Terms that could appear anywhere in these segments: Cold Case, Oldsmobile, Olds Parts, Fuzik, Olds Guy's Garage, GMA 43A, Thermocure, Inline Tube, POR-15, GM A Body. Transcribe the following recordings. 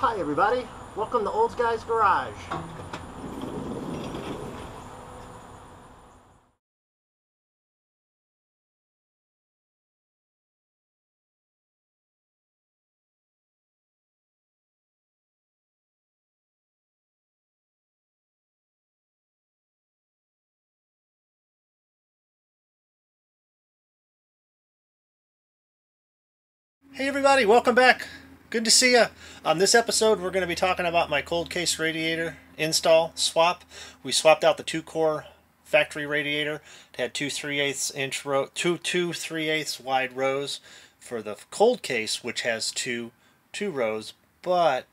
Hi everybody, welcome to Olds Guy's Garage. Hey everybody, welcome back. Good to see you. On this episode, we're going to be talking about my cold case radiator install swap. We swapped out the two-core factory radiator. It had two 3/8 wide rows for the cold case, which has two rows, but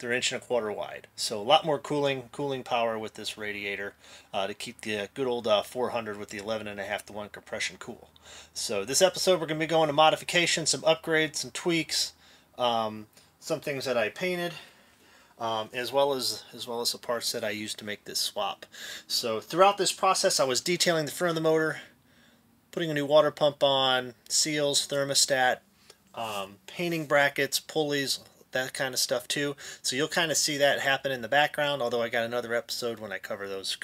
they're 1¼ inch wide. So a lot more cooling power with this radiator to keep the good old 400 with the 11.5:1 compression cool. So this episode, we're going to be going to modifications, some upgrades, some tweaks. Some things that I painted, as well as the parts that I used to make this swap. So throughout this process, I was detailing the front of the motor, putting a new water pump on, seals, thermostat, painting brackets, pulleys, that kind of stuff too. So you'll kind of see that happen in the background, although I got another episode when I cover those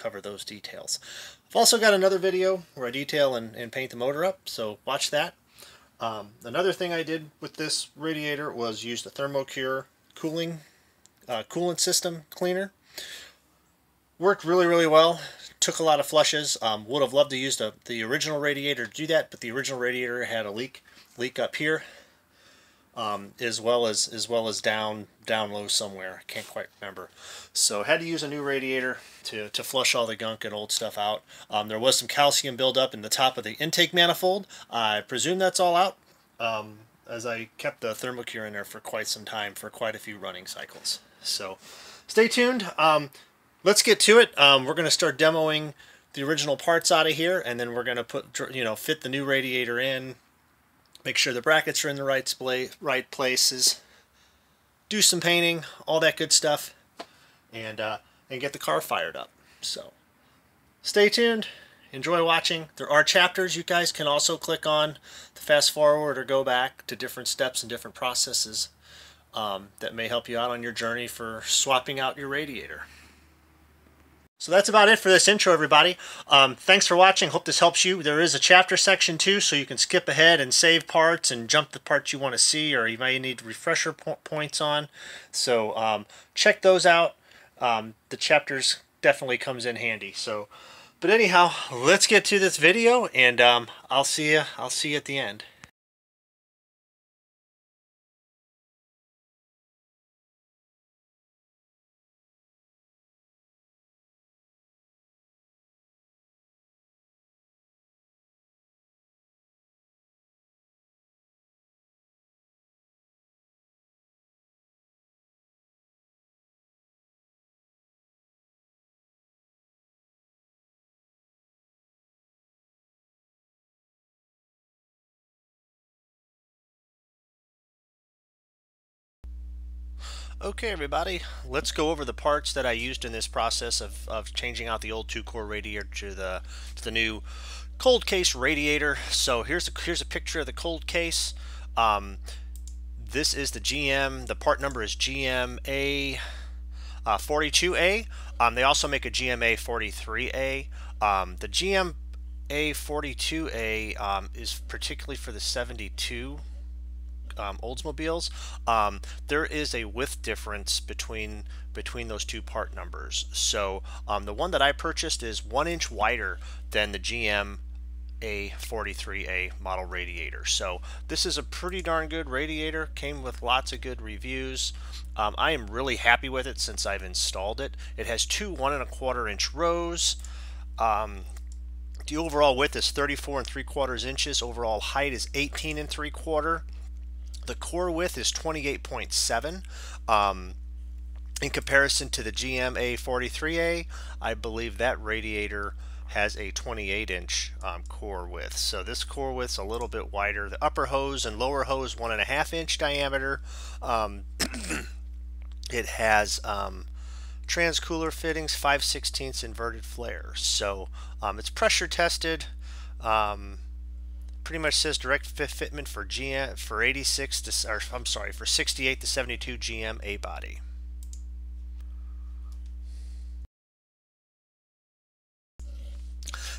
details. I've also got another video where I detail and paint the motor up, so watch that. Another thing I did with this radiator was use the Thermocure coolant system cleaner. Worked really well. Took a lot of flushes. Would have loved to use the original radiator to do that, but the original radiator had a leak up here, as well as down low somewhere. I can't quite remember. So had to use a new radiator to flush all the gunk and old stuff out. There was some calcium buildup in the top of the intake manifold. I presume that's all out, as I kept the Thermocure in there for quite some time, for quite a few running cycles. So stay tuned. Let's get to it. We're going to start demoing the original parts out of here, and then we're going to fit the new radiator in. Make sure the brackets are in the right places, do some painting, all that good stuff, and get the car fired up. So stay tuned, enjoy watching. There are chapters. You guys can also click on to fast forward or go back to different steps and different processes that may help you out on your journey for swapping out your radiator. So that's about it for this intro, everybody. Thanks for watching. Hope this helps you. There is a chapter section too, so you can skip ahead and save parts and jump the parts you want to see, or you may need refresher points on. So check those out. The chapters definitely comes in handy. So, but anyhow, let's get to this video, and I'll see you at the end. Okay everybody, let's go over the parts that I used in this process of changing out the old two-core radiator to the new cold case radiator. So here's a picture of the cold case. This is the GM. The part number is GM A 42A. They also make a GMA 43A. The GM A 42A is particularly for the 72. Oldsmobiles. There is a width difference between those two part numbers. So the one that I purchased is 1 inch wider than the GM A43A model radiator. So this is a pretty darn good radiator. Came with lots of good reviews. I am really happy with it since I've installed it. It has two 1¼ inch rows. The overall width is 34¾ inches. Overall height is 18¾. The core width is 28.7. In comparison to the GMA 43A, I believe that radiator has a 28-inch core width. So this core width's a little bit wider. The upper hose and lower hose 1.5-inch diameter. It has transcooler fittings, 5/16 inverted flare. So it's pressure tested. pretty much says direct fitment for GM for 68 to 72 GM A Body.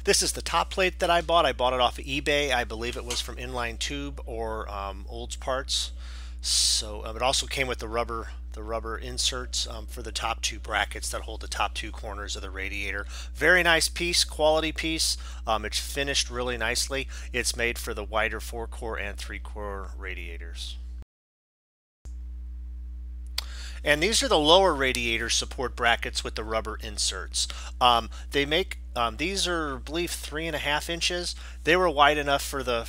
This is the top plate that I bought. I bought it off of eBay. I believe it was from Inline Tube or Olds Parts. So it also came with the rubber inserts for the top two brackets that hold the top two corners of the radiator. Very nice piece, quality piece. It's finished really nicely. It's made for the wider 4-core and 3-core radiators. And these are the lower radiator support brackets with the rubber inserts. They make these are, I believe, 3.5 inches. They were wide enough for the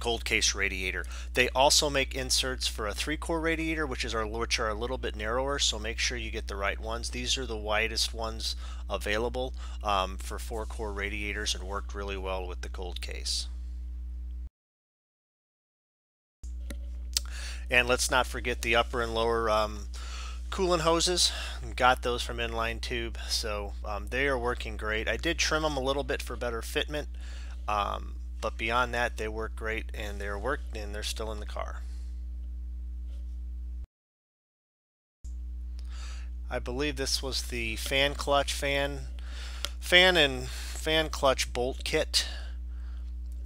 cold case radiator. They also make inserts for a 3-core radiator, which are a little bit narrower, so make sure you get the right ones. These are the widest ones available for 4-core radiators and worked really well with the cold case. And let's not forget the upper and lower coolant hoses. Got those from Inline Tube, so they are working great. I did trim them a little bit for better fitment, but beyond that, they work great, and they're still in the car. I believe this was the fan clutch bolt kit.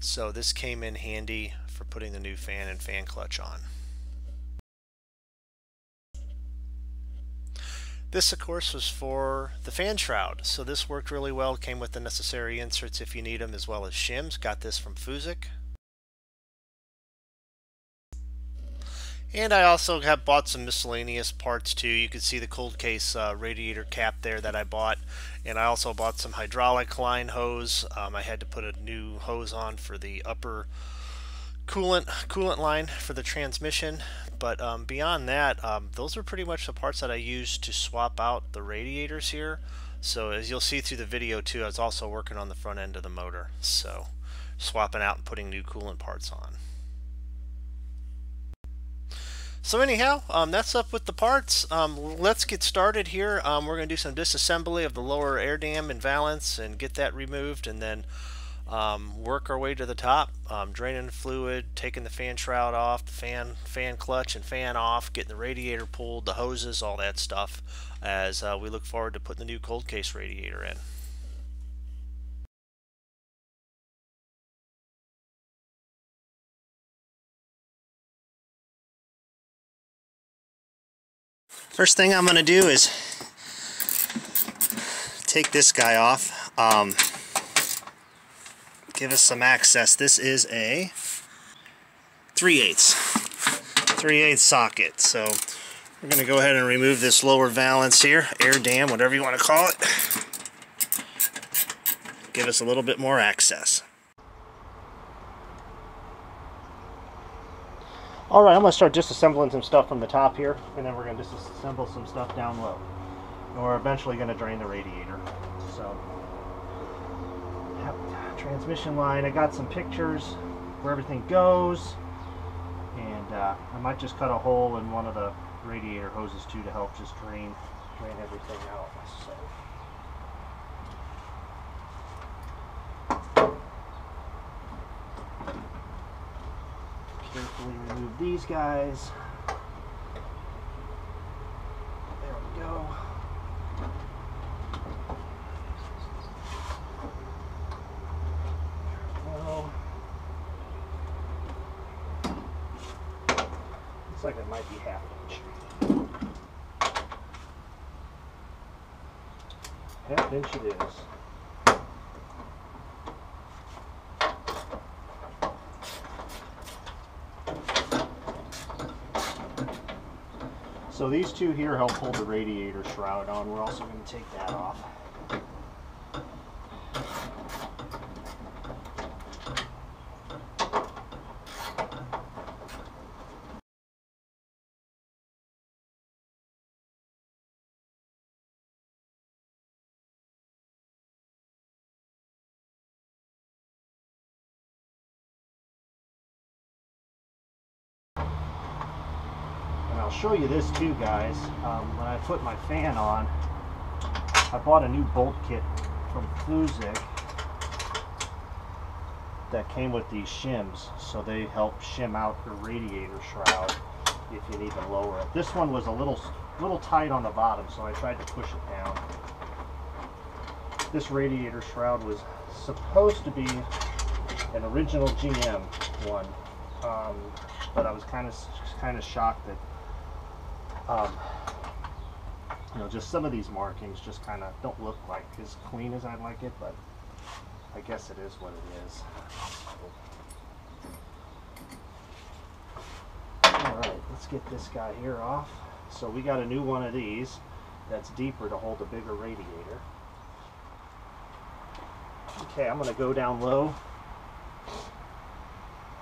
So this came in handy for putting the new fan and fan clutch on. This, of course, was for the fan shroud, so this worked really well. Came with the necessary inserts if you need them, as well as shims. Got this from Fuzik. And I also have bought some miscellaneous parts too. You can see the cold case radiator cap there that I bought, and I also bought some hydraulic line hose. I had to put a new hose on for the upper coolant line for the transmission. But beyond that, those are pretty much the parts that I used to swap out the radiators here. So as you'll see through the video too, I was also working on the front end of the motor, so swapping out and putting new coolant parts on. So anyhow, that's up with the parts. Let's get started here. We're going to do some disassembly of the lower air dam and valance and get that removed, and then work our way to the top, draining the fluid, taking the fan shroud off, the fan clutch and fan off, getting the radiator pulled, the hoses, all that stuff, as we look forward to putting the new cold case radiator in. First thing I'm going to do is take this guy off. Give us some access. This is a 3/8 socket. So we're going to go ahead and remove this lower valance here, air dam, whatever you want to call it. Give us a little bit more access. All right, I'm going to start disassembling some stuff from the top here, and then we're going to disassemble some stuff down low. And we're eventually going to drain the radiator. So. Transmission line. I got some pictures where everything goes, and I might just cut a hole in one of the radiator hoses too to help just drain everything out. So. Carefully remove these guys. There we go. Looks like it might be 1/2 inch. 1/2 inch it is. So these two here help hold the radiator shroud on. We're also going to take that off. I'll show you this too, guys. When I put my fan on, I bought a new bolt kit from Fuzik. that came with these shims, so they help shim out your radiator shroud if you need to lower it. This one was a little tight on the bottom, so I tried to push it down. This radiator shroud was supposed to be an original GM one, but I was kind of shocked that you know, just some of these markings just kind of don't look like as clean as I'd like it, but I guess it is what it is. All right, let's get this guy here off. So we got a new one of these that's deeper to hold the bigger radiator. Okay, I'm going to go down low,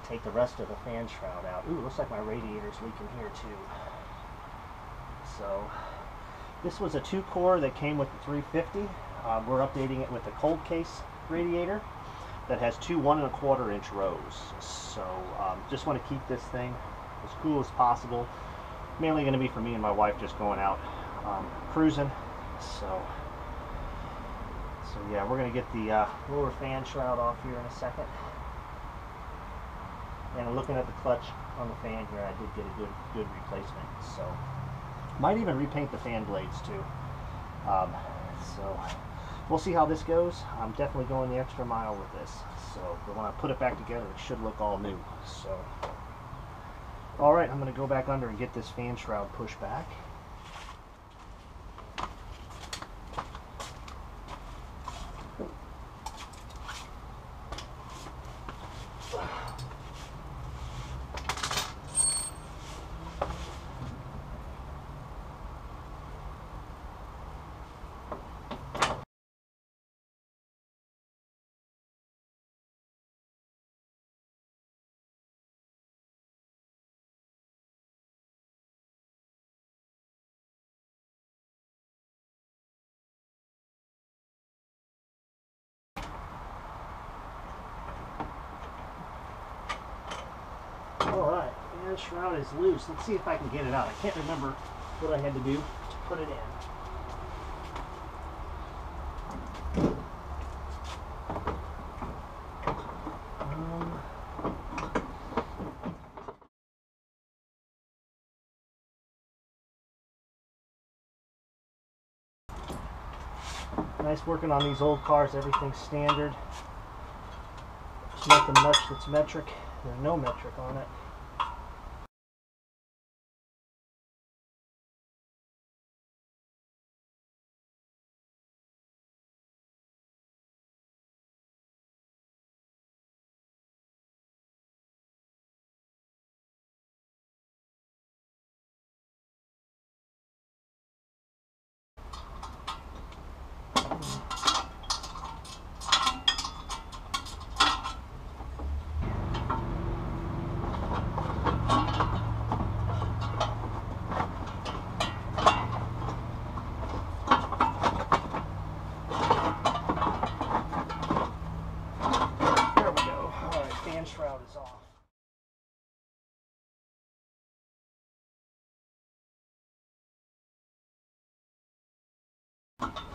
take the rest of the fan shroud out. Ooh, looks like my radiator's leaking here too. So this was a 2-core that came with the 350. We're updating it with a Cold Case radiator that has two 1 1/4 inch rows. So just want to keep this thing as cool as possible. Mainly going to be for me and my wife just going out cruising. So yeah, we're going to get the lower fan shroud off here in a second. And looking at the clutch on the fan here, I did get a good replacement. So might even repaint the fan blades too. So we'll see how this goes. I'm definitely going the extra mile with this. So but when I put it back together, it should look all new. So all right, I'm going to go back under and get this fan shroud pushed back. Alright, and the shroud is loose. Let's see if I can get it out. I can't remember what I had to do to put it in. Nice working on these old cars. Everything's standard. There's nothing much that's metric. There's no metric on it.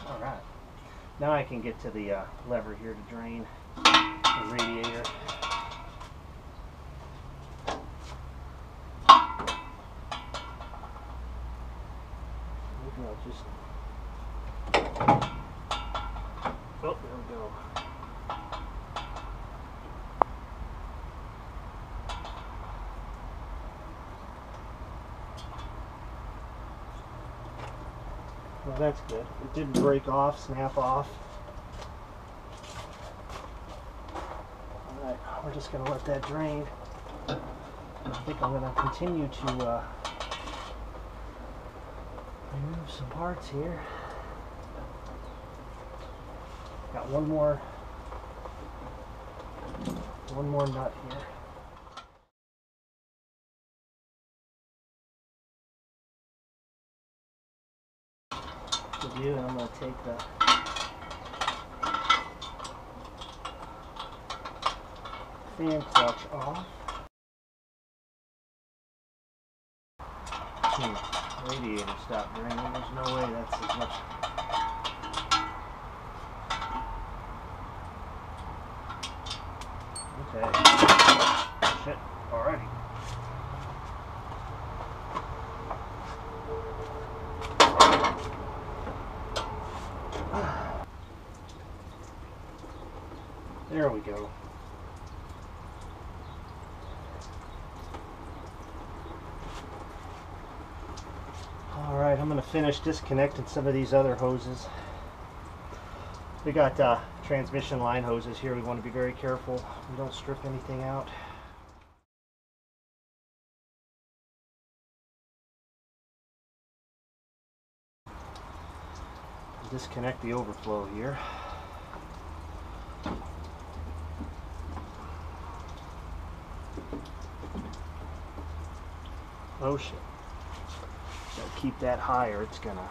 Alright, now I can get to the lever here to drain the radiator. Maybe I'll just... Oh, there we go. Well, that's good. It didn't break off, snap off. Alright, we're just going to let that drain. I think I'm going to continue to remove some parts here. Got one more nut here. And I'm going to take the fan clutch off. Radiator stopped draining. There's no way that's as much. Okay, that shit already. There we go. Alright, I'm going to finish disconnecting some of these other hoses. We got transmission line hoses here. We want to be very careful we don't strip anything out. Disconnect the overflow here. Oh shit. So keep that high or it's gonna.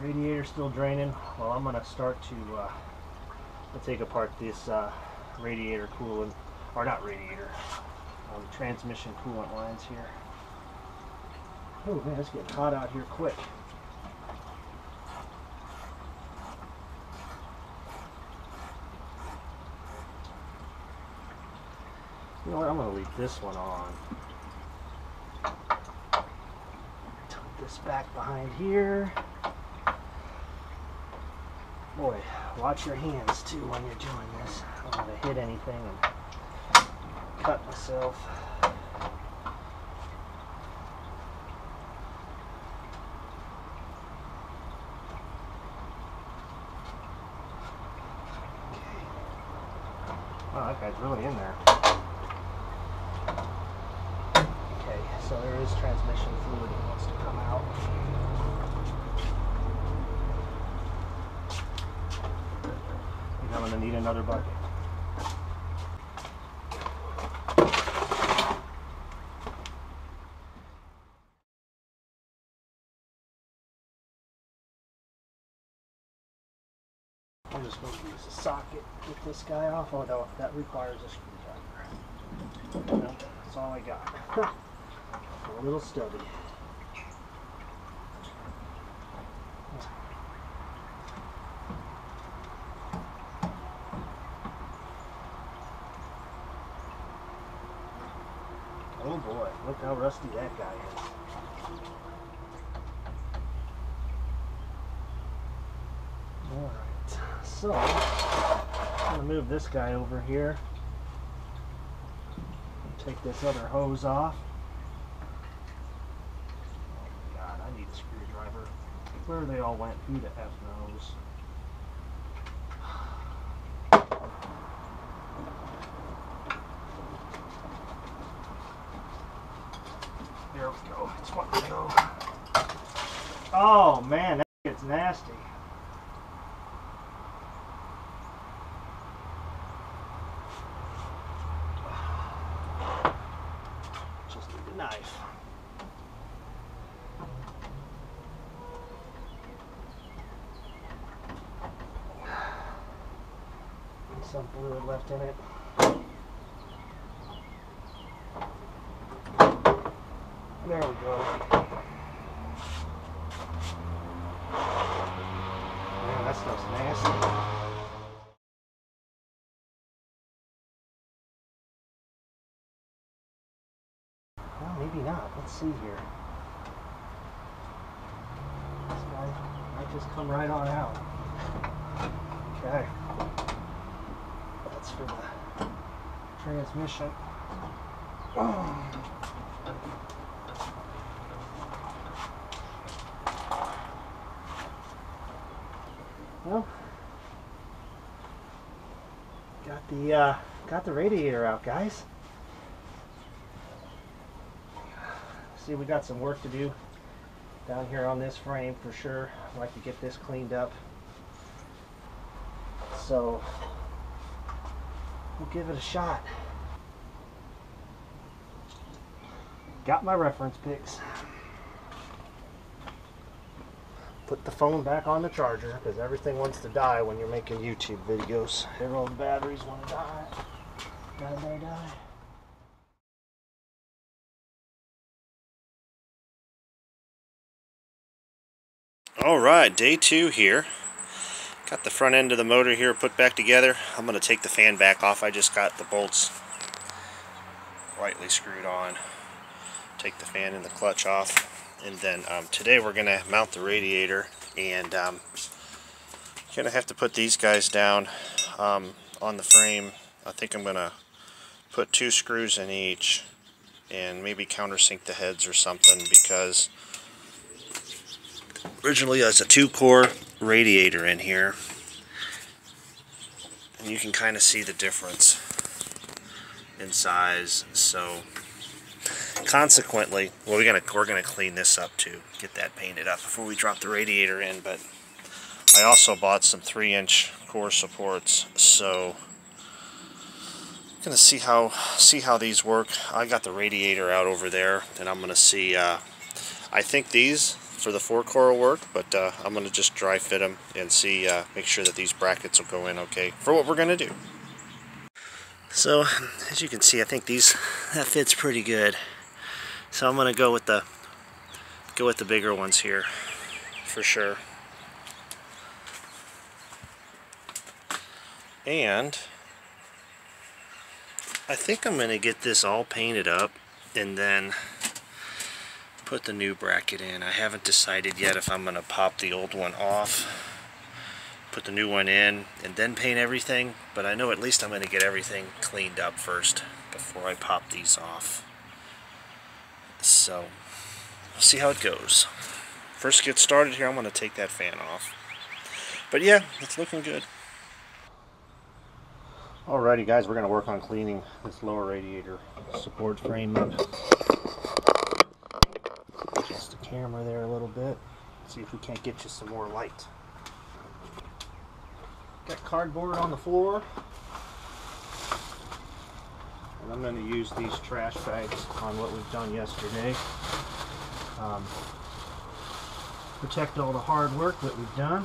Radiator still draining. Well, I'm gonna start to take apart this radiator coolant, or not radiator, transmission coolant lines here. Oh man, it's getting hot out here quick. You know what? I'm gonna leave this one on. Tuck this back behind here. Boy, watch your hands too when you're doing this. I don't want to hit anything and cut myself. Okay. Wow, that guy's really in there. Okay, so there is transmission fluid that wants to come out. I'm going to need another bucket. I'm just going to use a socket to get this guy off, although that requires a screwdriver. No, that's all I got. A little stubby. Oh boy, look how rusty that guy is. Alright, so I'm going to move this guy over here. Take this other hose off. Oh my god, I need a screwdriver. Where they all went, who the F knows. There we go. It's wanting to go. Oh man, that gets nasty. Just need a knife. Some fluid left in it. There we go. Man, that stuff's nasty. Well, maybe not. Let's see here. This guy might just come right on out. Okay. That's for the transmission. Oh. Well, got the radiator out, guys. See, we got some work to do down here on this frame for sure. I'd like to get this cleaned up. So we'll give it a shot. got my reference picks. Put the phone back on the charger because everything wants to die when you're making YouTube videos. Their own batteries want to die. Die. All right, day two here. Got the front end of the motor here put back together. I'm going to take the fan back off. I just got the bolts lightly screwed on. Take the fan and the clutch off. And then today we're going to mount the radiator. And going to have to put these guys down on the frame. I think I'm going to put 2 screws in each. And maybe countersink the heads or something, because originally it's a 2-core radiator in here, and you can kind of see the difference in size. So consequently, well, we're gonna clean this up too, get that painted up before we drop the radiator in. But I also bought some 3-inch core supports, so I'm gonna see how these work. I got the radiator out over there, and I'm gonna see. I think these for the 4-core work, but I'm going to just dry fit them and see, make sure that these brackets will go in okay for what we're going to do. So as you can see, I think that fits pretty good. So I'm going to go with the bigger ones here for sure. And I think I'm going to get this all painted up and then put the new bracket in. I haven't decided yet if I'm going to pop the old one off, put the new one in, and then paint everything, but I know at least I'm going to get everything cleaned up first before I pop these off. So we'll see how it goes. First get started here, I'm going to take that fan off. But yeah, it's looking good. Alrighty guys, we're going to work on cleaning this lower radiator support frame up. Camera there a little bit, see if we can't get you some more light. Got cardboard on the floor, and I'm going to use these trash bags on what we've done yesterday. Protect all the hard work that we've done.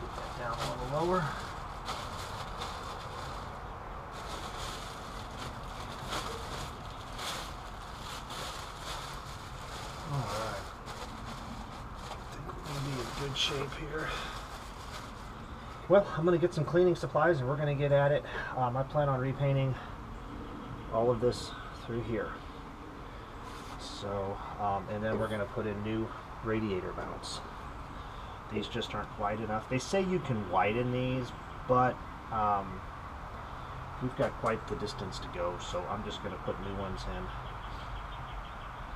Get that down a little lower. Shape here. Well, I'm going to get some cleaning supplies and we're going to get at it. I plan on repainting all of this through here. So, and then we're going to put in new radiator mounts. These just aren't wide enough. They say you can widen these, but we've got quite the distance to go, so I'm just going to put new ones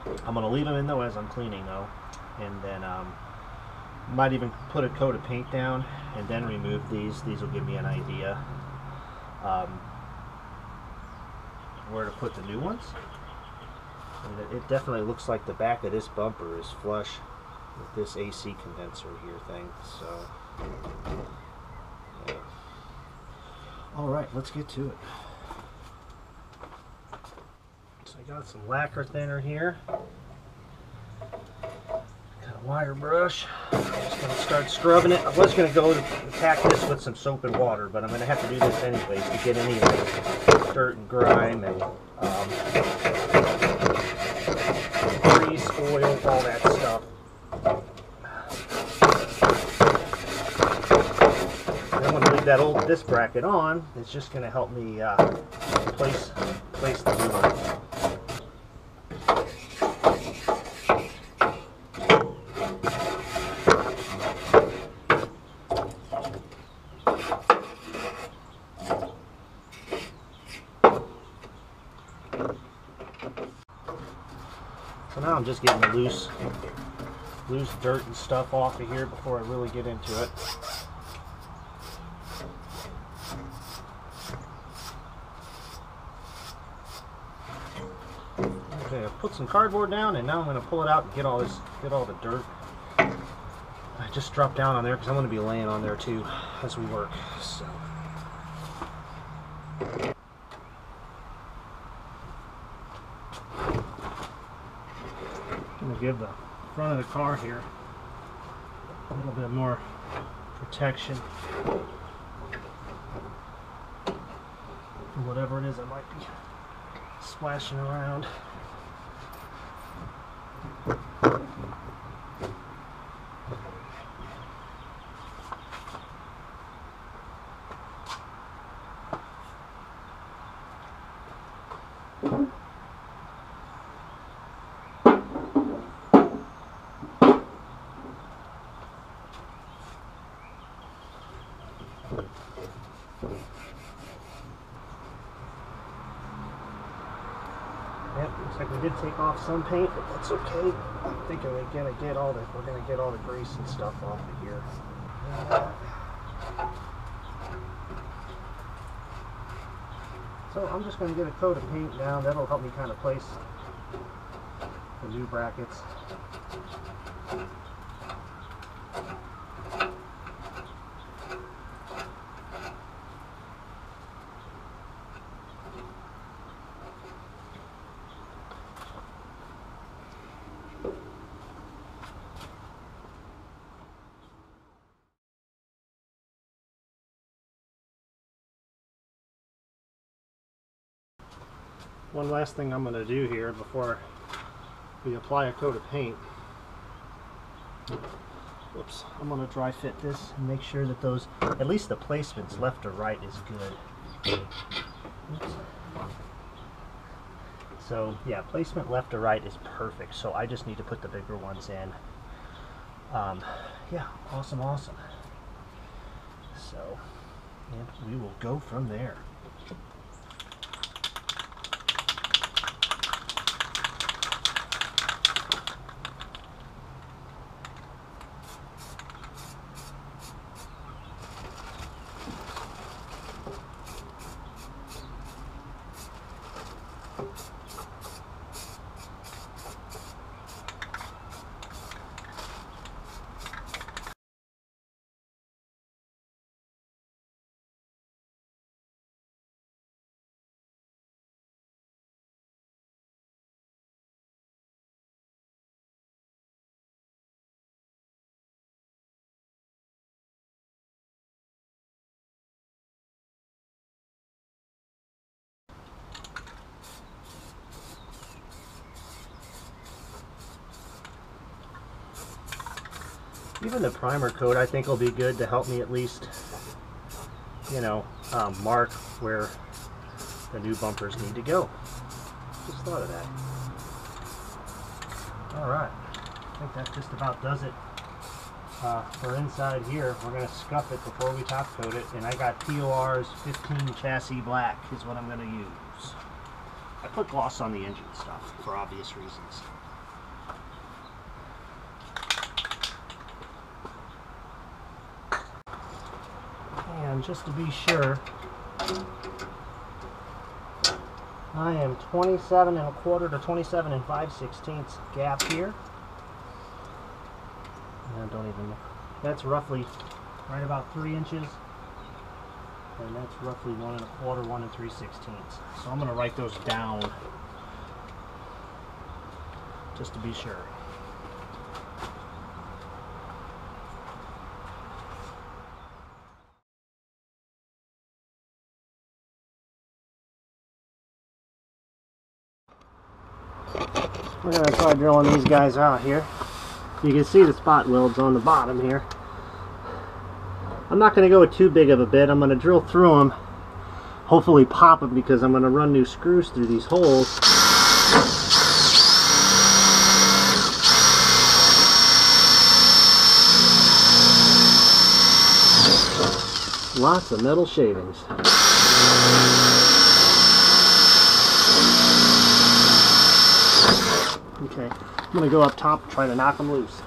in. I'm going to leave them in though as I'm cleaning though, and then might even put a coat of paint down and then remove these. These will give me an idea where to put the new ones. And it definitely looks like the back of this bumper is flush with this AC condenser here thing. So, yeah. All right, let's get to it. So I got some lacquer thinner here. Wire brush. I'm just going to start scrubbing it. I was going to go attack this with some soap and water, but I'm going to have to do this anyways to get any like dirt and grime and grease, oil, all that stuff. And I'm going to leave this bracket on. It's just going to help me place the new one. I'm just getting loose dirt and stuff off of here before I really get into it. Okay, I put some cardboard down, and now I'm going to pull it out and get all the dirt. I just dropped down on there because I'm going to be laying on there too as we work. So. I'm going to give the front of the car here a little bit more protection for whatever it is that might be splashing around. Take off some paint, but that's okay. I'm thinking we're gonna get all the grease and stuff off of here. So I'm just gonna get a coat of paint down. That'll help me kind of place the new brackets. One last thing I'm going to do here before we apply a coat of paint. Whoops! I'm going to dry fit this and make sure that those, at least the placements left or right, is good. Oops. So yeah, placement left or right is perfect. So I just need to put the bigger ones in. Yeah, awesome, awesome. So, and we will go from there. Even the primer coat, I think, will be good to help me at least, you know, mark where the new bumpers need to go. Just thought of that. All right, I think that just about does it for inside here. We're gonna scuff it before we top coat it, and I got POR's 15 chassis black is what I'm gonna use. I put gloss on the engine stuff for obvious reasons. Just to be sure, I am 27 1/4 to 27 5/16 gap here. I don't even know. That's roughly right about 3 inches, and that's roughly 1 1/4, 1 3/16. So I'm going to write those down just to be sure. We're going to try drilling these guys out here. You can see the spot welds on the bottom here. I'm not going to go with too big of a bit. I'm going to drill through them, hopefully pop them, because I'm going to run new screws through these holes. Lots of metal shavings. Okay, I'm going to go up top and try to knock them loose.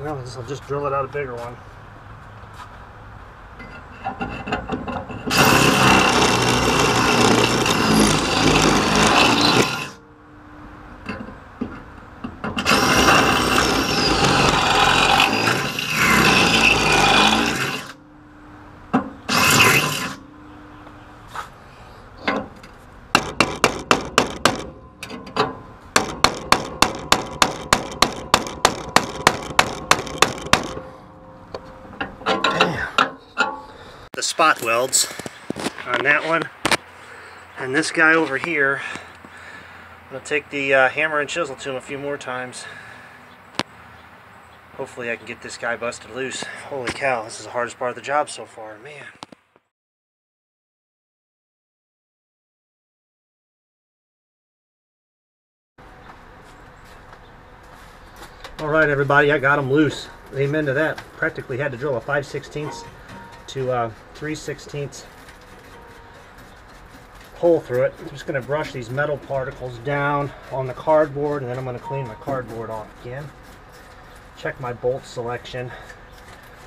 Well, I'll just drill it out a bigger one. spot welds on that one. And this guy over here, I'm going to take the hammer and chisel to him a few more times. Hopefully I can get this guy busted loose. Holy cow, this is the hardest part of the job so far, man. Alright everybody, I got them loose. Amen to that. Practically had to drill a 5/16 to 3/16 hole through it. I'm just going to brush these metal particles down on the cardboard, and then I'm going to clean my cardboard off again. Check my bolt selection.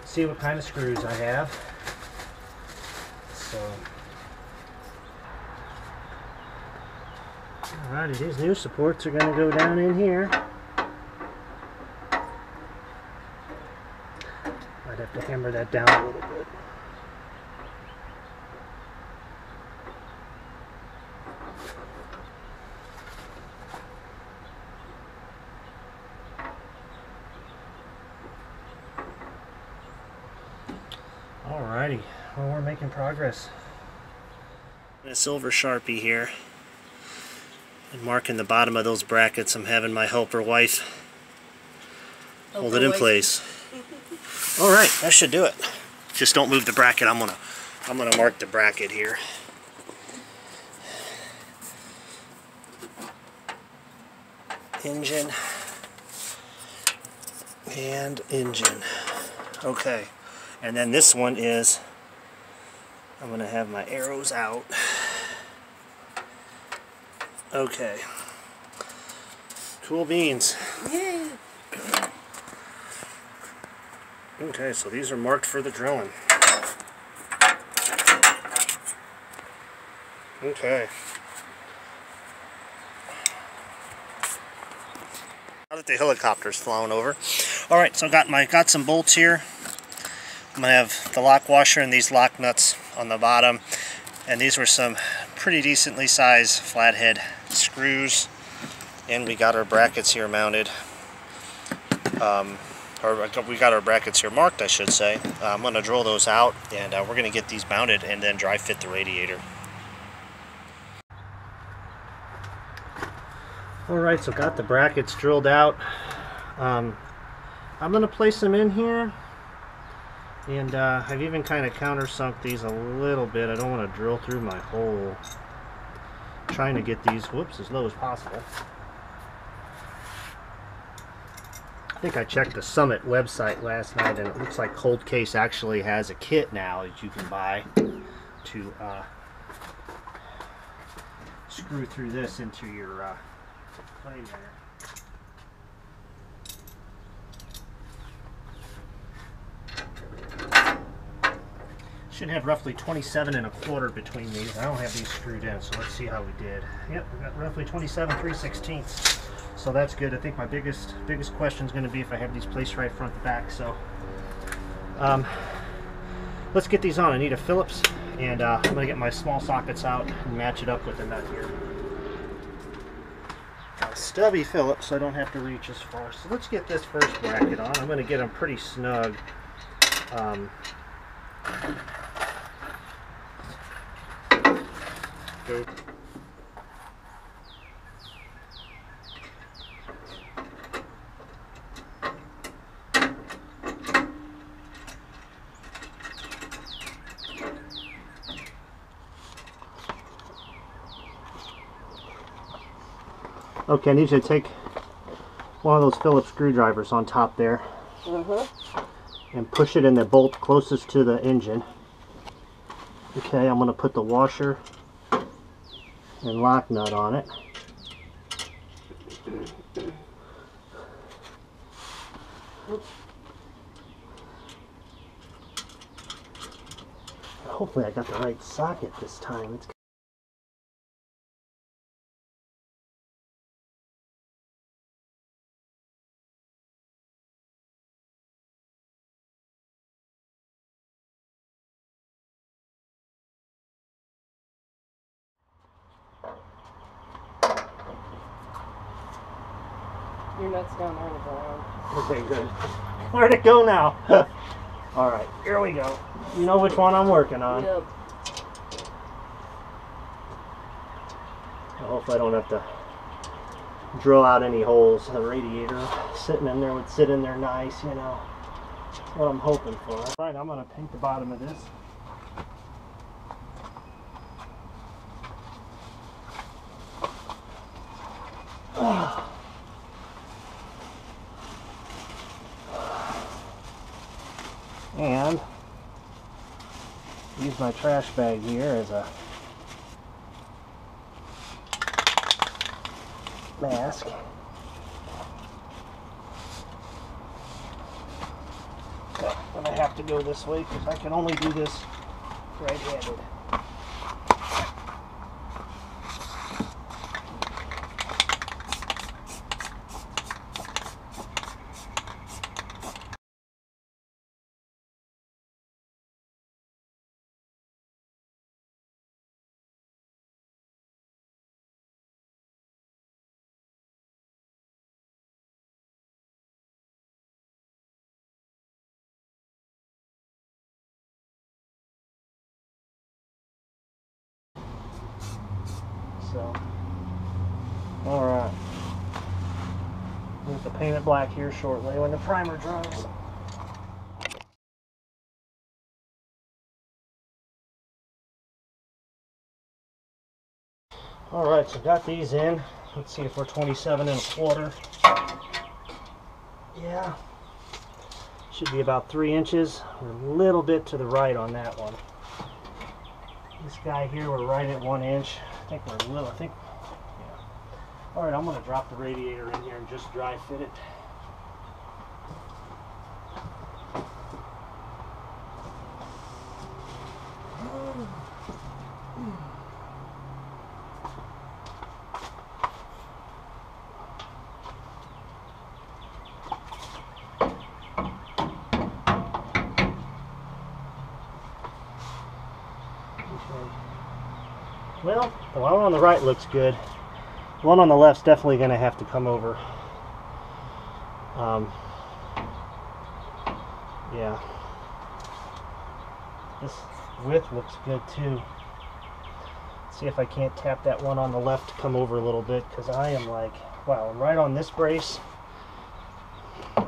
See what kind of screws I have. So, alrighty, these new supports are going to go down in here. I'd have to hammer that down a little bit. Alrighty, well, we're making progress. A silver Sharpie here. And marking the bottom of those brackets, I'm having my helper wife hold it in place. All right, that should do it. Just don't move the bracket. I'm gonna mark the bracket here. Engine and engine. Okay, and then this one is. I'm gonna have my arrows out. Okay. Cool beans. Yay. Okay, so these are marked for the drilling. Okay. Now that the helicopter's flown over. Alright, so I got some bolts here. I'm going to have the lock washer and these lock nuts on the bottom. And these were some pretty decently sized flathead screws. And we got our brackets here mounted. We got our brackets here marked, I should say. I'm going to drill those out, and we're going to get these mounted and then dry fit the radiator. Alright, so got the brackets drilled out. I'm going to place them in here, and I've even kind of countersunk these a little bit. I don't want to drill through my hole. I'm trying to get these, whoops, as low as possible. I think I checked the Summit website last night, and it looks like Cold Case actually has a kit now that you can buy to screw through this into your plane there. Should have roughly 27 1/4 between these. I don't have these screwed in, so let's see how we did. Yep, we got roughly 27 3/16. So that's good. I think my biggest question is going to be if I have these placed right front to back. So let's get these on. I need a Phillips, and I'm going to get my small sockets out and match it up with the nut here. Got a stubby Phillips, so I don't have to reach as far. So let's get this first bracket on. I'm going to get them pretty snug. Go. Okay, I need you to take one of those Phillips screwdrivers on top there, and push it in the bolt closest to the engine. Okay, I'm going to put the washer and lock nut on it. Hopefully I got the right socket this time. It's your nuts down there on the ground. Okay, good. Where'd it go now? All right, here we go. You know which one I'm working on. Yep. I hope I don't have to drill out any holes. The radiator sitting in there would sit in there nice, you know. That's what I'm hoping for. All right, I'm gonna paint the bottom of this. And use my trash bag here as a mask. Okay, I'm gonna have to go this way because I can only do this right-handed. So, all right, we'll have to paint it black here shortly when the primer dries. All right, so got these in. Let's see if we're 27 1/4. Yeah, should be about 3 inches. We're a little bit to the right on that one. This guy here, we're right at 1 inch. I think we're a little, yeah. All right, I'm gonna drop the radiator in here and just dry fit it. Well, the one on the right looks good. The one on the left's definitely going to have to come over. Yeah. This width looks good too. Let's see if I can't tap that one on the left to come over a little bit, because I am like, wow, I'm right on this brace,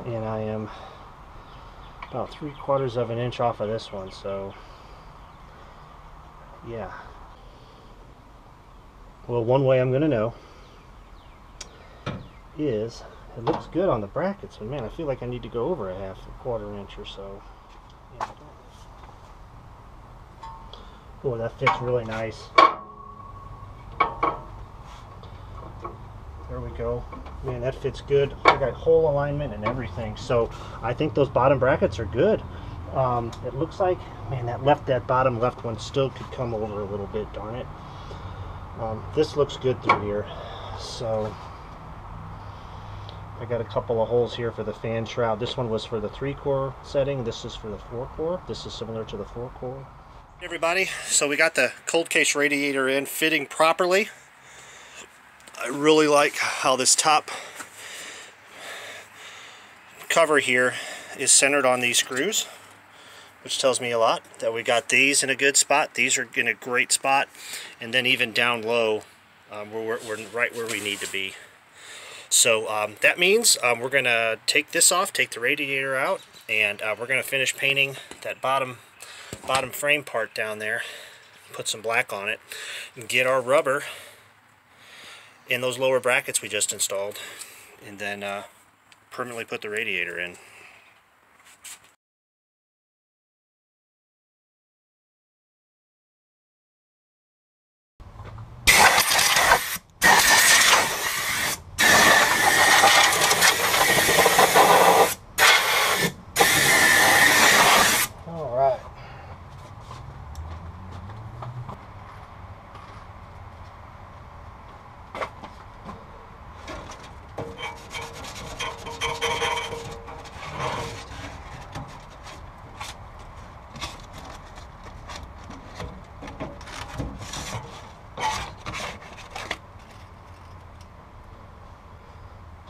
and I am about 3/4 of an inch off of this one, so yeah. Well, one way I'm going to know is it looks good on the brackets, but man, I feel like I need to go over a 1/2 or 1/4 inch or so. Yeah. Oh, that fits really nice. There we go. Man, that fits good. I got hole alignment and everything, so I think those bottom brackets are good. It looks like, man, that bottom left one still could come over a little bit, darn it. This looks good through here, so I got a couple of holes here for the fan shroud. This one was for the 3-core setting. This is for the 4-core. This is similar to the 4-core. Hey everybody, so we got the cold case radiator in, fitting properly. I really like how this top cover here is centered on these screws, which tells me a lot, that we got these in a good spot, these are in a great spot, and then even down low, we're right where we need to be. So that means we're going to take this off, take the radiator out, and we're going to finish painting that bottom frame part down there, put some black on it, and get our rubber in those lower brackets we just installed, and then permanently put the radiator in.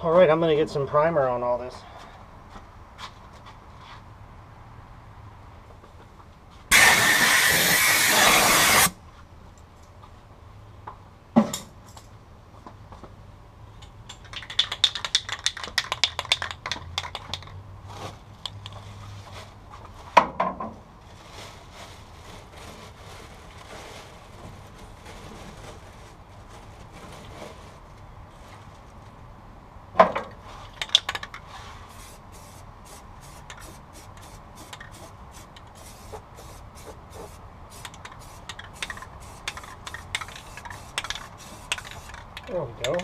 Alright, I'm going to get some primer on all this. There we go.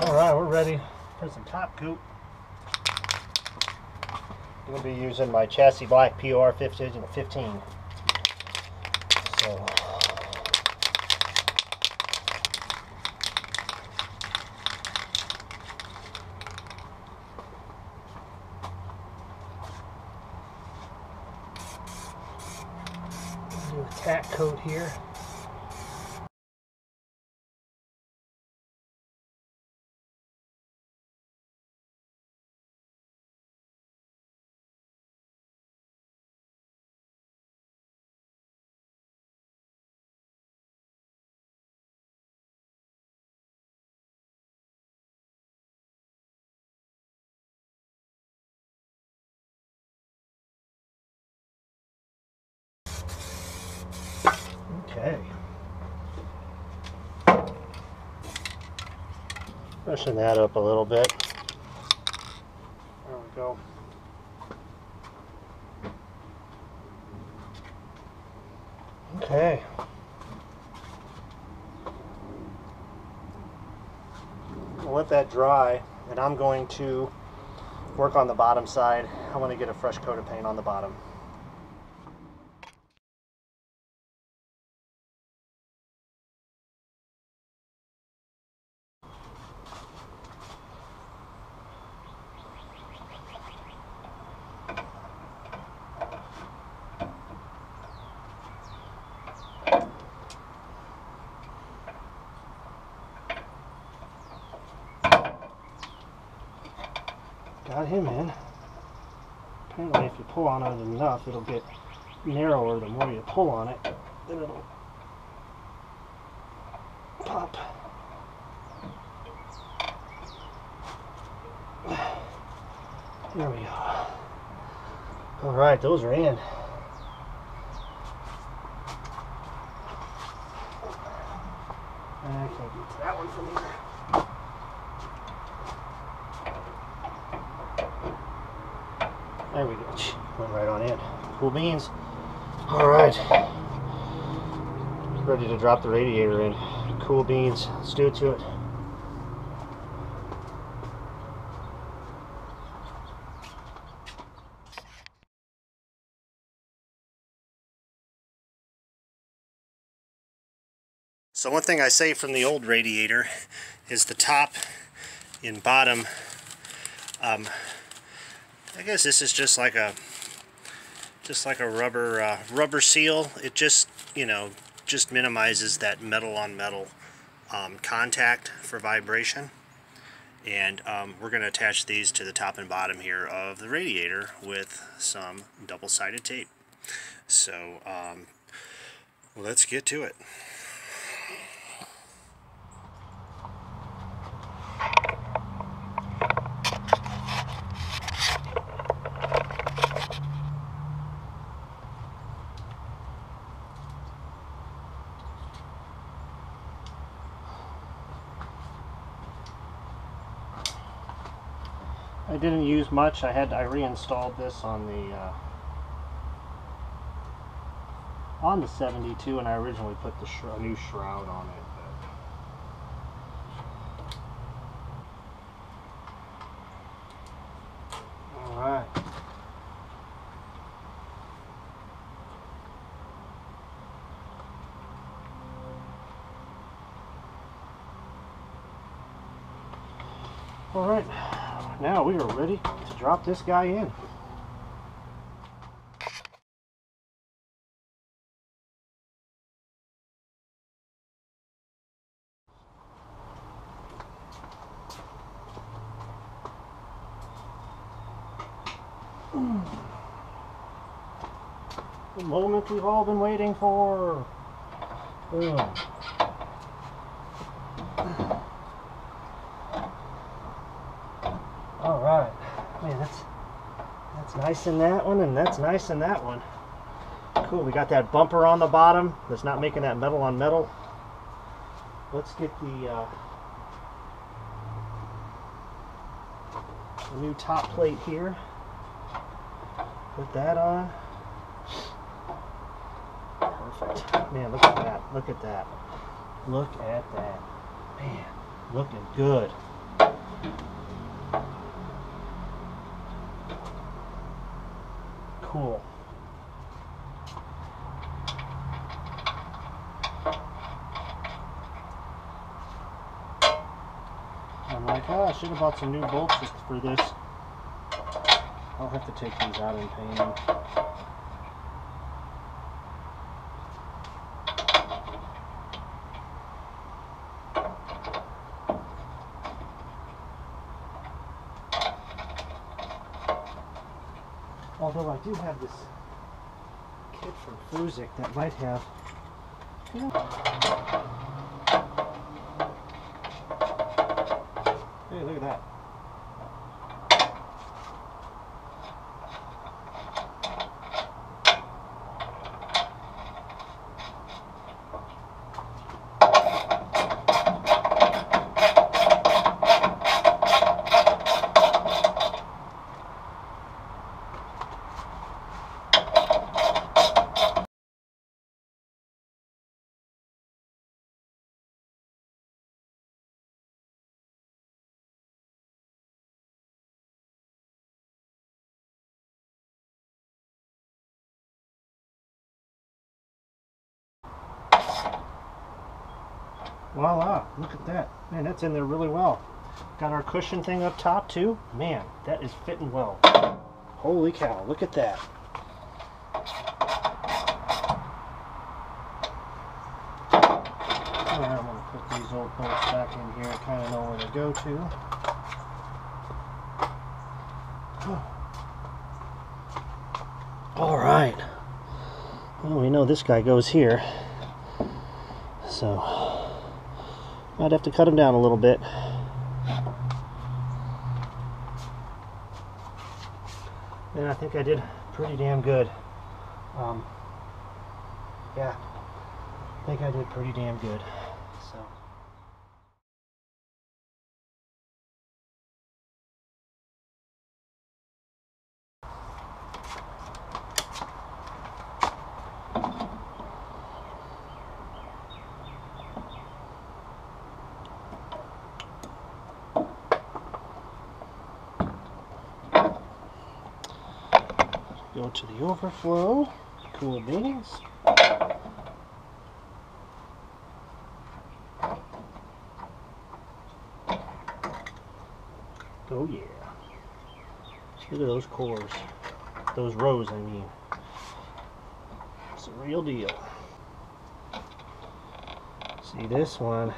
Alright, we're ready for some top coat. We'll be using my chassis black POR-15. So do a tack coat here. Okay. Freshen that up a little bit. There we go. Okay. I'll let that dry, and I'm going to work on the bottom side. I want to get a fresh coat of paint on the bottom. Got him in. Apparently if you pull on it enough, it'll get narrower. The more you pull on it, then it'll pop. There we go. Alright, those are in. I can't get to that one from here. There we go. Went right on in. Cool beans. Alright. Ready to drop the radiator in. Cool beans. Let's do it to it. So one thing I say from the old radiator is the top and bottom, I guess this is just like a rubber seal. It just, you know, just minimizes that metal on metal contact for vibration. And we're going to attach these to the top and bottom here of the radiator with some double-sided tape. So let's get to it. I didn't use much. I reinstalled this on the 72, and I originally put the new shroud on it. All right. Now we are ready to drop this guy in. The moment we've all been waiting for. Boom. All right. Man, that's nice in that one, and that's nice in that one. Cool, we got that bumper on the bottom that's not making that metal on metal. Let's get the new top plate here. Put that on. Perfect. Man, look at that. Look at that. Look at that. Man, looking good. Cool. I'm like, oh, I should have bought some new bolts for this. I'll have to take these out and paint them. Although I do have this kit from Fuzik that might have, you know, hey, look at that. Voila, look at that. Man, that's in there really well. Got our cushion thing up top too. Man, that is fitting well. Holy cow, look at that. All right, I'm going to put these old bolts back in here. I kind of know where to go to. Oh. All right. Well, we know this guy goes here. So... I'd have to cut them down a little bit. And I think I did pretty damn good. Yeah, I think I did pretty damn good. So. Go to the overflow. Cool beans. Oh yeah. Look at those cores. Those rows, I mean. It's a real deal. See this one.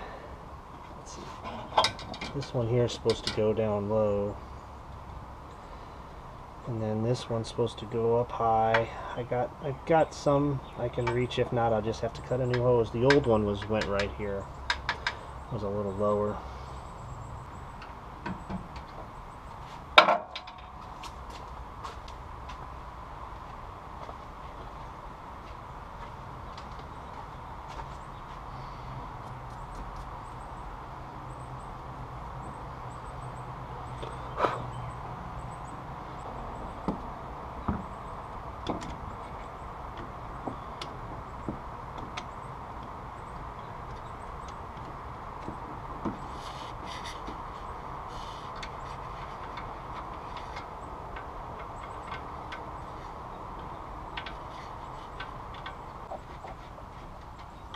Let's see. This one here is supposed to go down low. And then this one's supposed to go up high. I've got some I can reach. If not, I'll just have to cut a new hose. The old one went right here. It was a little lower.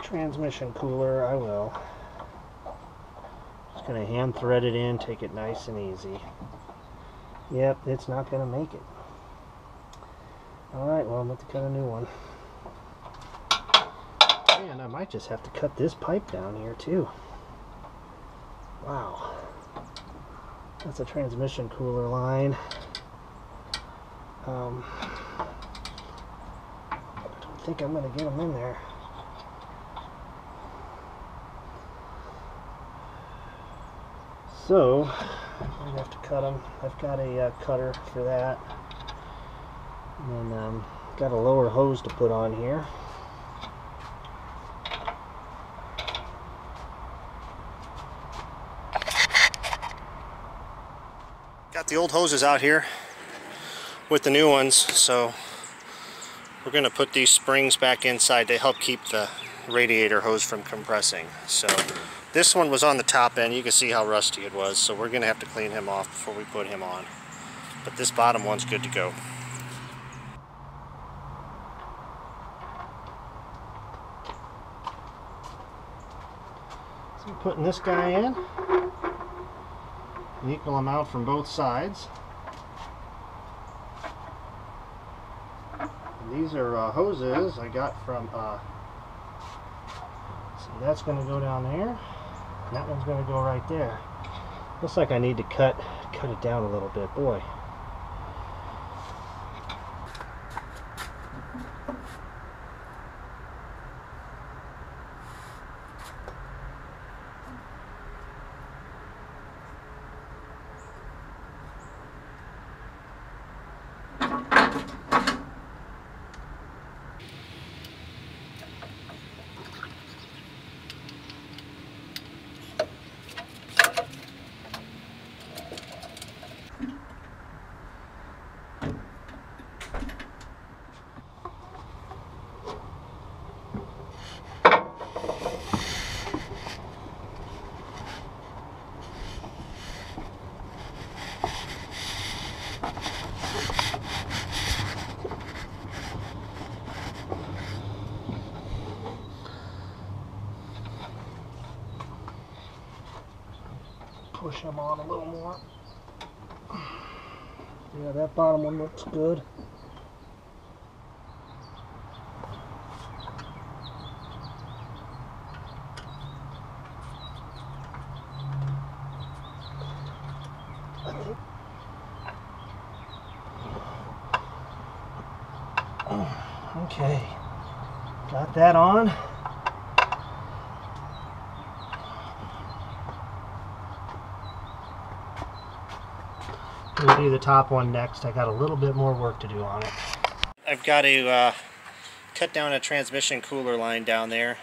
Transmission cooler, I will. Just gonna hand thread it in, take it nice and easy. Yep, it's not gonna make it. Alright, well, I'm gonna have to cut a new one. Man, I might just have to cut this pipe down here too. Wow. That's a transmission cooler line. I don't think I'm gonna get them in there. So I'm going to have to cut them. I've got a cutter for that. And then got a lower hose to put on here. Got the old hoses out here with the new ones, so we're going to put these springs back inside to help keep the radiator hose from compressing. So this one was on the top end. You can see how rusty it was, so we're going to have to clean him off before we put him on. But this bottom one's good to go. So I'm putting this guy in, an equal amount from both sides. And these are hoses I got from so that's going to go down there. That one's going to go right there. Looks like I need to cut it down a little bit. Boy. Push them on a little more. Yeah, that bottom one looks good. Okay, got that on. We'll do the top one next. I got a little bit more work to do on it. I've got to cut down a transmission cooler line down there,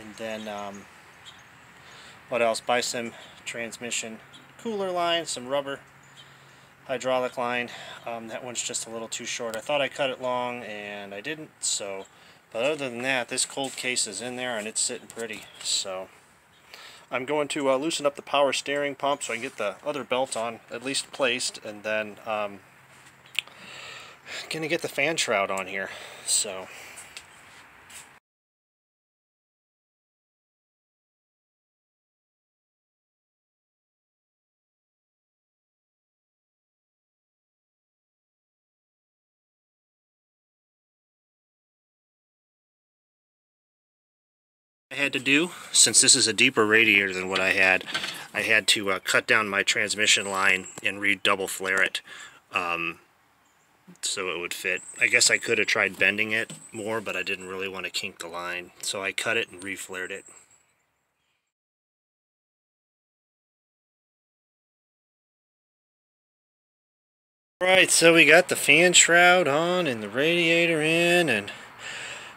and then what else? Buy some transmission cooler line, some rubber hydraulic line. That one's just a little too short. I thought I cut it long and I didn't. So, but other than that, this cold case is in there and it's sitting pretty. So. I'm going to loosen up the power steering pump so I can get the other belt on, at least placed, and then going to get the fan shroud on here. So. I had to do, since this is a deeper radiator than what I had to cut down my transmission line and re-double flare it so it would fit. I guess I could have tried bending it more, but I didn't really want to kink the line, so I cut it and re-flared it. Alright, so we got the fan shroud on and the radiator in, and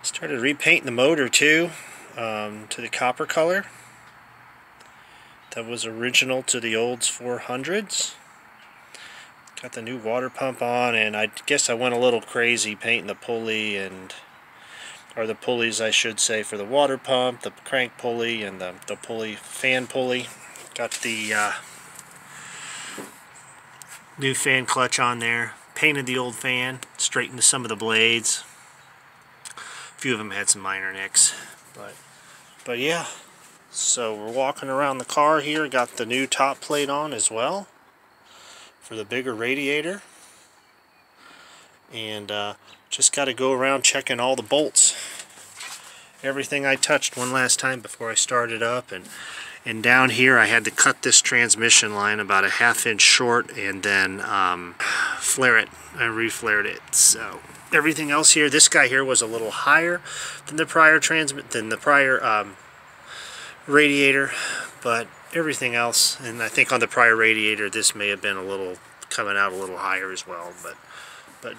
started repainting the motor too. To the copper color that was original to the Olds 400s. Got the new water pump on, and I guess I went a little crazy painting the pulley, and or the pulleys I should say, for the water pump, the crank pulley, and the pulley, fan pulley. Got the new fan clutch on there. Painted the old fan, straightened some of the blades. A few of them had some minor nicks. But yeah, so we're walking around the car here. Got the new top plate on as well for the bigger radiator, and just got to go around checking all the bolts, everything I touched one last time before I started up. And down here I had to cut this transmission line about a half-inch short, and then flare it. I re-flared it. So everything else here, this guy here was a little higher than the prior radiator, but everything else. And I think on the prior radiator this may have been a little coming out a little higher as well, but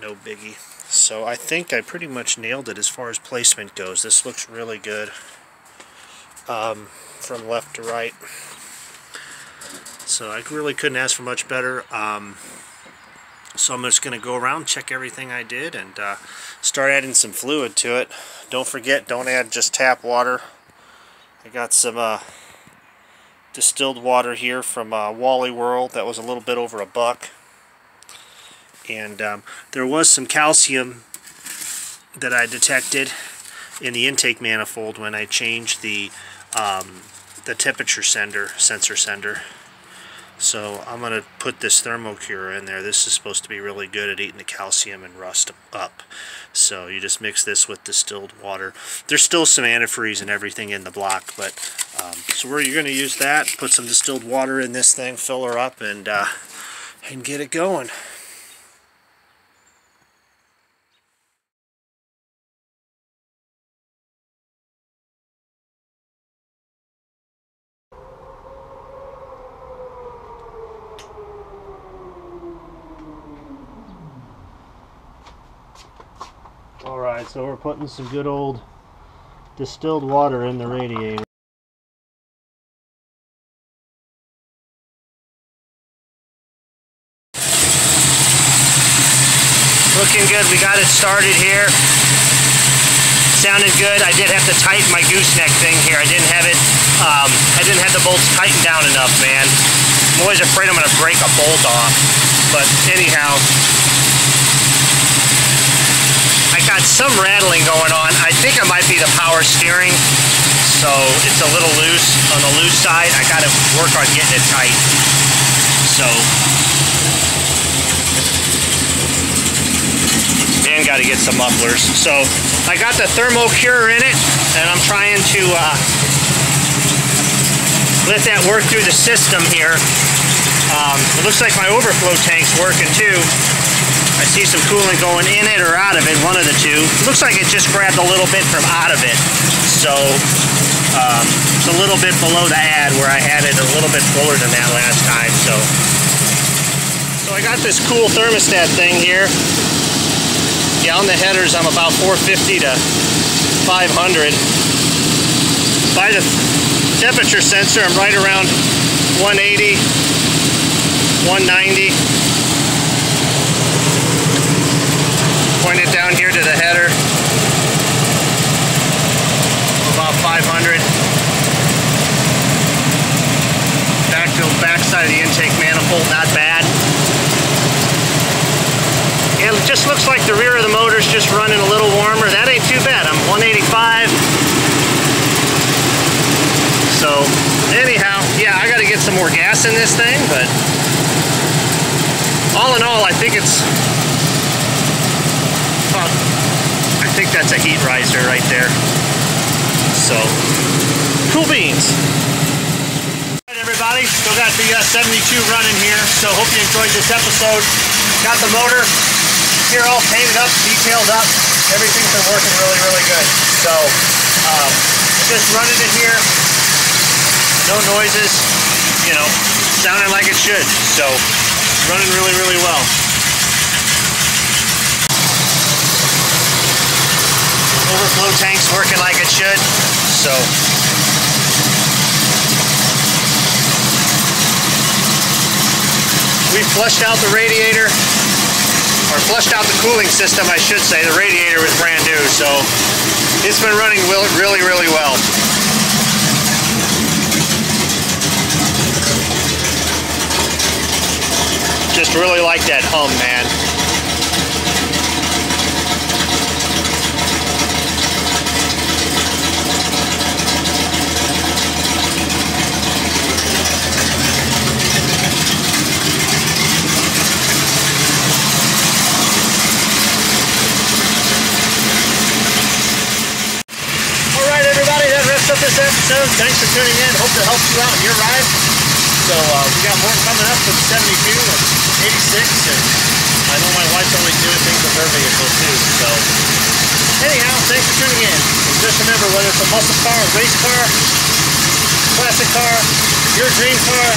no biggie. So I think I pretty much nailed it as far as placement goes. This looks really good from left to right. So I really couldn't ask for much better. So I'm just going to go around, check everything I did, and start adding some fluid to it. Don't forget, don't add just tap water. I got some distilled water here from Wally World that was a little bit over $1. And there was some calcium that I detected in the intake manifold when I changed the temperature sensor. So I'm going to put this Thermocure in there. This is supposed to be really good at eating the calcium and rust up. So you just mix this with distilled water. There's still some antifreeze and everything in the block, but so where you're going to use that, put some distilled water in this thing, fill her up, and get it going. Alright, so we're putting some good old distilled water in the radiator. Looking good, we got it started here. Sounded good. I did have to tighten my gooseneck thing here. I didn't have it, I didn't have the bolts tightened down enough, man. I'm always afraid I'm going to break a bolt off, but anyhow. I got some rattling going on. I think it might be the power steering, so it's a little loose on the loose side. I got to work on getting it tight. So, and got to get some mufflers. So I got the Thermocure in it, and I'm trying to let that work through the system here. It looks like my overflow tank's working too. I see some coolant going in it or out of it, one of the two. Looks like it just grabbed a little bit from out of it. So it's a little bit below the ad where I had it a little bit fuller than that last time. So I got this cool thermostat thing here. Yeah, on the headers I'm about 450 to 500. By the temperature sensor I'm right around 180, 190. Point it down here to the header, about 500. Back to the back side of the intake manifold, not bad. And it just looks like the rear of the motor's just running a little warmer. That ain't too bad. I'm 185. So anyhow, yeah, I got to get some more gas in this thing, but all in all, I think it's. I think that's a heat riser right there. So, cool beans. All right, everybody, still got the 72 running here, so hope you enjoyed this episode. Got the motor here all painted up, detailed up. Everything's been working really, really good. So, just running it here. No noises, you know, sounding like it should. So, running really, really well. Overflow tank's working like it should, so we flushed out the radiator, or flushed out the cooling system, I should say. The radiator was brand new, so it's been running really, really well. Just really like that hum, man. This episode. Thanks for tuning in. Hope it helps you out in your ride. So we got more coming up with 72 and 86, and I know my wife's always doing things with her vehicle too. So anyhow, thanks for tuning in. And just remember, whether it's a muscle car or race car, classic car, your dream car.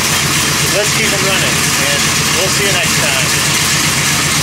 Let's keep them running, and we'll see you next time.